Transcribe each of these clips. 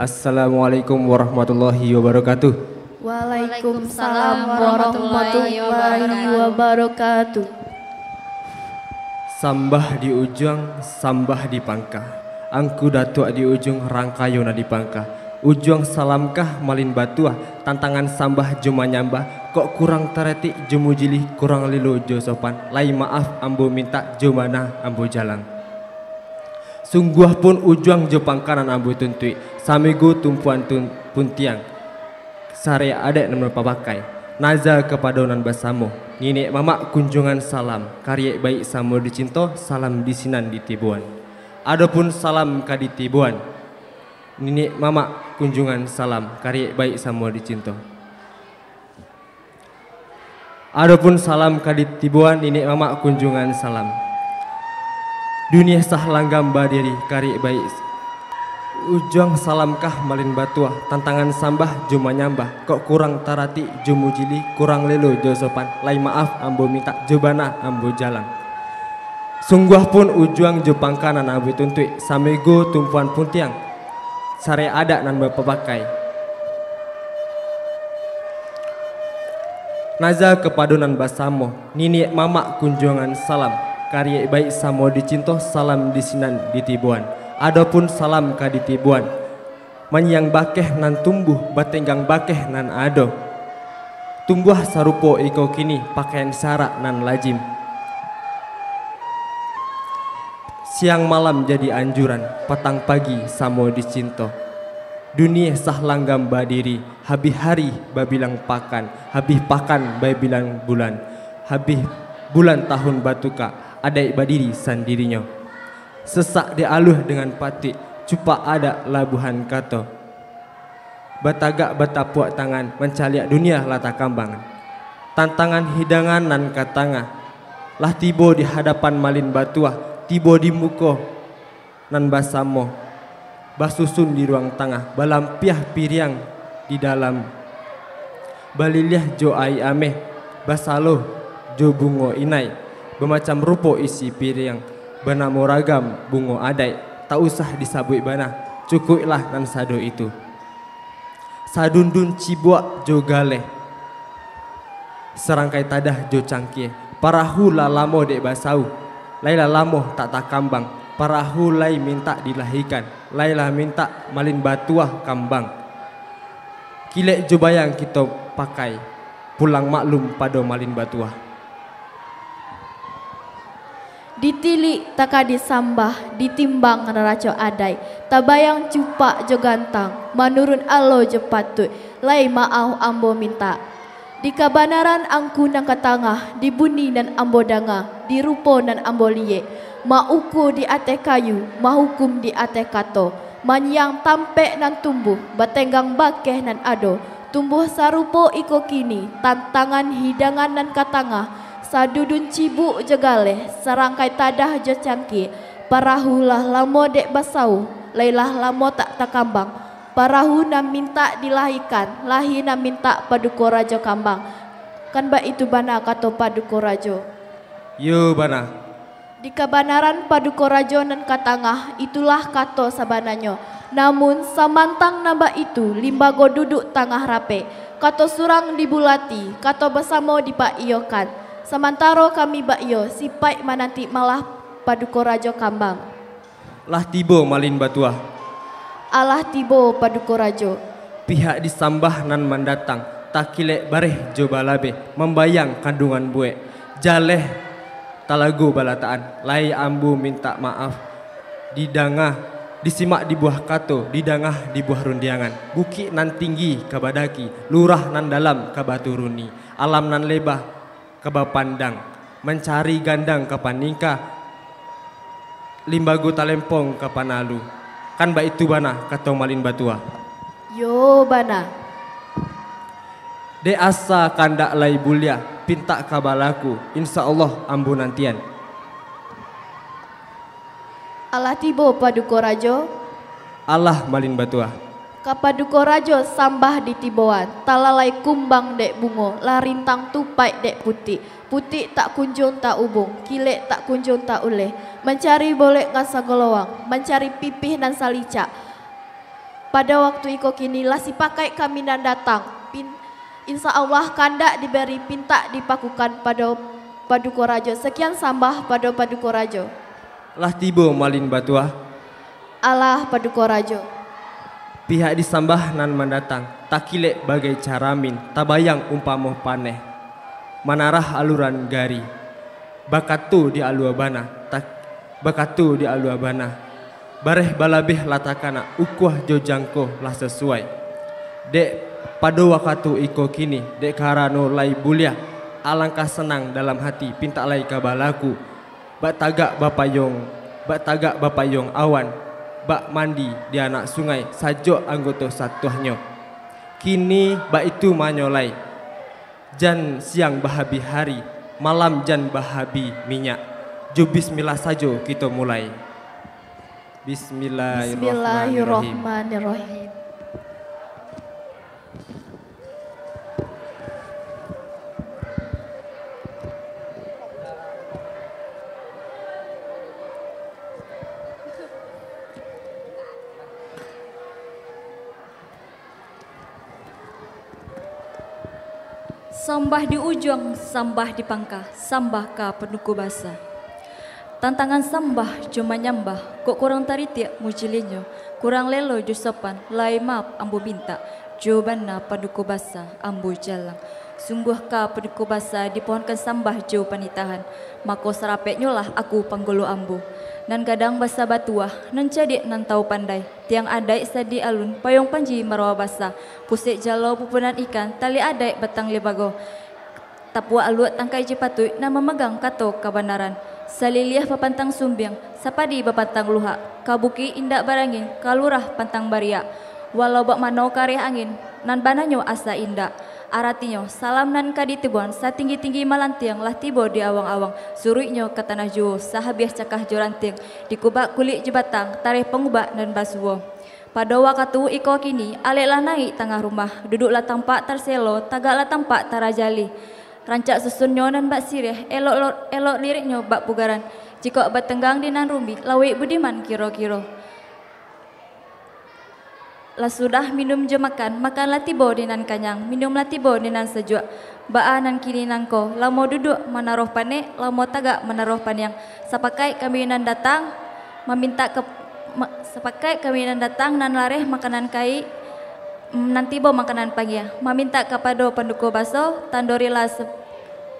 Assalamualaikum warahmatullahi wabarakatuh. Waalaikumsalam warahmatullahi wabarakatuh. Sambah di ujung, sambah di pangkah. Angku datua di ujung, rangkayona di pangkah. Ujung salamkah malin batua, tantangan sambah juma nyambah. Kok kurang teretik jemu jilih, kurang lilo josopan. Lai maaf ambo minta jumana ambo jalan. Sungguh pun ujuang jepang kanan ambu tuntui, samigo tumpuan puntiang, sare adek nama papakai, naza kepadonan basamu, nginek mamak kunjungan salam, karya baik samu dicinto, salam disinan di tibuan. Adapun salam kadi tibuan, nginek mamak kunjungan salam, karya baik samu dicinto. Adapun salam kadi tibuan, nginek mamak kunjungan salam. Dunia sah langgam badiri kari baik. Ujuang salamkah malin batua, tantangan sambah juma nyambah. Kok kurang tarati jumu jili, kurang lelo josopan. Lai maaf ambo minta jubana ambo jalan. Sungguh pun ujuang jepang kanan ambo tuntui, samigo tumpuan puntiang, sare ada nan bapak pakai. Naza kepadunan basamo, nini mamak kunjungan salam. Karya baik samo dicinto, salam disinan ditibuan. Adapun salam kadi tibuan, menyang bakeh nan tumbuh, batenggang bakeh nan ado. Tumbuh sarupo iko kini, pakaian sarak nan lajim. Siang malam jadi anjuran, petang pagi samo dicinto. Dunia sah langgam badiri, habih hari babilang pakan, habih pakan babilang bulan, habih bulan tahun batuka. Adai badiri sandirinya, sesak dialuh dengan patik, cupak ada labuhan kato. Batagak batapuak tangan, mencaliak dunia lata kambangan. Tantangan hidangan nan katanga, lah tibo di hadapan malin batuah, tibo di muko nan basamo, basusun di ruang tengah, balampiah piriang di dalam. Baliliah jo ai ameh, basaloh jo bungo inai. Bermacam rupo isi piring, benamo ragam bungo adai, tak usah disabui bana, cukuplah nan sado itu. Sadundun cibuak jo galeh, serangkai tadah jo cangkie, parahu lalamo dek basau, laila lamo tak takambang, parahu lai minta dilahikan, laila minta malin batuah kambang. Kilek jo bayang kita pakai, pulang maklum pada malin batuah. Ditilik takadi sambah, ditimbang neraco adai, tabayang cupak jo gantang, manurun alo jo patut, lai maau ambo minta. Di kabanaran angku nang katangah, di buni nan ambo danga, di rupo nan ambo liye, mauku di ate kayu, mahukum di ate kato, manyang tampek nan tumbuh, batenggang bakeh nan ado, tumbuh sarupo iko kini, tantangan hidangan nan katangah. Sadudun cibuk jegaleh, serangkai tadah je cangki, parahulah lamo dek basau, lailah lamo tak takambang, parahu nam minta dilahikan, lahi nam minta paduko rajo kambang. Kan ba itu bana kato paduko rajo. Yo bana. Di kabanaran paduko rajo nan katangah, itulah kato sabananyo. Namun samantang nambah itu limbago duduk tangah rape, kato surang dibulati, kato basamo dipaiyokan. Samantaro kami bakyo, sipai mananti malah paduko rajo kambang. Lah tibo malin batuah. Alah tibo paduko rajo. Pihak disambah nan mandatang, takilek bareh jo balabe, membayang kandungan buek. Jaleh talago balataan, lai ambu minta maaf. Didangah, disimak di buah kato, didangah di buah rundiangan. Bukit nan tinggi kabadaki, lurah nan dalam kabaturuni. Alam nan lebah kebapandang, mencari gandang kapanika, limbago talempong kapanalu. Kan ba itu bana kato malin batua. Yo bana. De asa kandak lai bulia, pinta kabalaku, insya Allah ambu nantian. Allah tibo paduko rajo. Allah malin batua. Kapaduko rajo sambah di tiboan, talalai kumbang dek bungo, larintang tupai dek putih. Putih tak kunjung tak ubung, kilek tak kunjung tak uleh. Mencari boleh ngasa golowang, mencari pipih dan salicak. Pada waktu iko kinilah si pakai kami nan datang. Insya Allah kandak diberi pinta dipakukan pada paduka rajo. Sekian sambah pada paduka rajo. Lah tibo malin batuah. Allah paduka rajo. Pihak disambah nan mendatang. Takilek bagai caramin. Tabayang umpamoh paneh. Manarah aluran gari. Bakatu di aluabana. Bakatu di aluabana. Bareh balabeh latakana ukuah jojangko lah sesuai. Dek pada waktu iko kini dek karano lai bulia. Alangkah senang dalam hati pinta lai kabalaku. Bak tagak bapayong, bak tagak bapayong awan. Bak mandi di anak sungai sajok anggota satuahnyo. Kini bak itu manyolai. Jan siang bahabi hari, malam jan bahabi minyak. Jo bismillah sajo kita mulai. Bismillahirrahmanirrahim. Sambah di ujung, sambah di pangkah, sambah ka penuku basah. Tantangan sambah cuma nyambah, kok kurang taritiak mujilinyo, kurang lelo jusopan, lai maaf ambu binta, jobana paduku basah ambu jalang. Sungguhkah paduku basah dipohonkan sambah jo panitahan, mako serapek nyolah aku panggolo ambu. Nan kadang basah batuah, nan cadik nan tau pandai, tiang adaik sadi alun, payong panji marwa basah, pusik jalau pupunan ikan, tali adaik batang lebago. Tapua aluat tangkai jepatui, nama megang kato kabanaran. Saliliah papantang sumbiang, sapadi bapantang luha, kabuki indak barangin, kalurah pantang baria. Walau bak manau kareh angin, nan bananyo asa indak. Aratinyo salam nan kadi tibuan, satinggi-tinggi malantiang lah tibo di awang-awang. Suruinyo ke tanah juo, sahabiah cakah joranting, dikubak kulit jebatang, tareh pengubak nan basuo. Pada waktu iko kini, aleklah naik tengah rumah, duduklah tampak terselo, tagaklah tampak tarajali. Rancak susunnya nan bak sireh, elok liriknya bak pugaran. Jika bak tenggang di nan rumbi, lawik budiman kiro-kiro. Lah sudah minum je makan, makanlah tibo di nan kanyang, minumlah tibo di nan sejuk. Baa nan kini nangko, lah mau duduk menaruh panek, lah mau tagak menaruh panjang. Sepakai kami nan datang, meminta ke... Sepakai kami nan datang, nan lareh makanan kai. Nanti bawa makanan pagi ya. Meminta kepada penduku baso tandorilah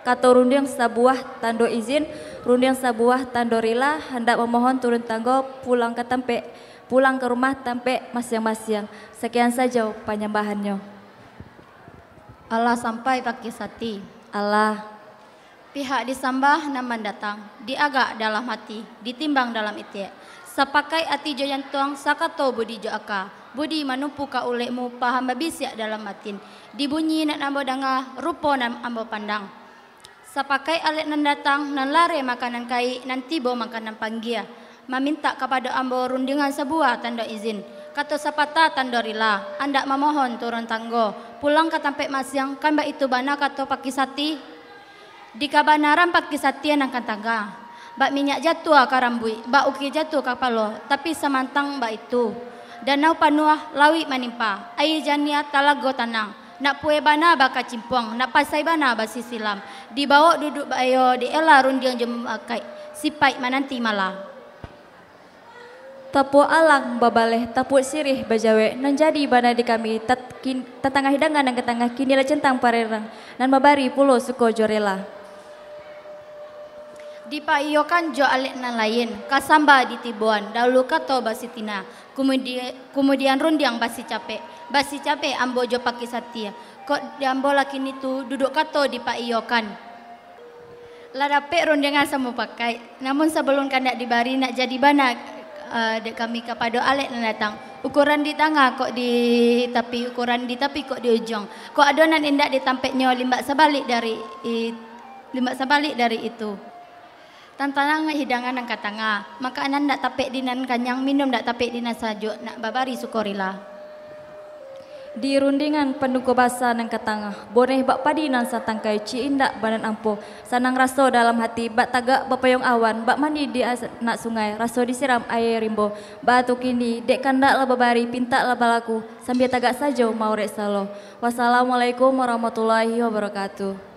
kata rundiang sabuah tando izin rundiang sabuah tandorilah hendak memohon turun tangga pulang ke tempe pulang ke rumah tempe masing-masing. Sekian saja penyembahannya. Allah sampai pakai sati. Allah pihak disambah naman datang diagak dalam hati ditimbang dalam itiak. Sapakai ati joyan tuang sakato budi joaka. Budi manumpu ka ulekmu paham babisiak dalam matin. Dibunyi nan ambo danga, rupo nan ambo pandang. Sapakai alek nan datang, nan lare makanan kai, nan tibo makanan panggia. Meminta kepada ambo rundingan sebuah tanda izin. Kato sapata tanda rila, andak memohon turun tanggo. Pulang ke tampek masyang, kan bak itu bana kato pakisati. Di kabanaran pakisati nan kantangga. Bak minyak jatuh ka rambui, bak uki jatuh ka palo, tapi samantang bak itu. Danau panuah lawi manimpa, air jania talago tanang. Nak pue bana baka cimpuang, nak pasai bana basi silam. Dibawa duduk bayo di ela rundiang jemakai, sipai mananti malam. Tapu alang babaleh, tapu sirih bajawe, nan jadi bana di kami, tatangah hidangan dan ketangah kini lah centang parerang, nan babari pulau suko jorela. Dipaiyokan jo alek nan lain, kasamba di tibuan, dahulu kato basi tina. Kemudian rundiang basi capek ambo jo paki satia. Kok diambo lakini tu duduk kato dipaiyokan. Ladapek rundiangan sama pakai, namun sebelum kandak dibari nak jadi bana dek kami kepada alek nan datang. Ukuran di tengah kok di tapi ukuran di tapi kok di ujung. Kok adonan indak ditampeknya limbak sebalik dari itu. Tantanang hidangan nang katanga, maka anan ndak tapek dinan kanyang, minum ndak tapek dinan sajuk, nak babari sukorila. Di rundingan penuku basa nang katangah, boneh bak padi nang satangkai ciindak badan ampuh. Sanang raso dalam hati, bak tagak bapayong awan, bak mandi di nak sungai, raso disiram air rimbo. Batu kini, dek kandak lah babari, pintak lah balaku, sambil tagak sajo mau rek salo. Wassalamualaikum warahmatullahi wabarakatuh.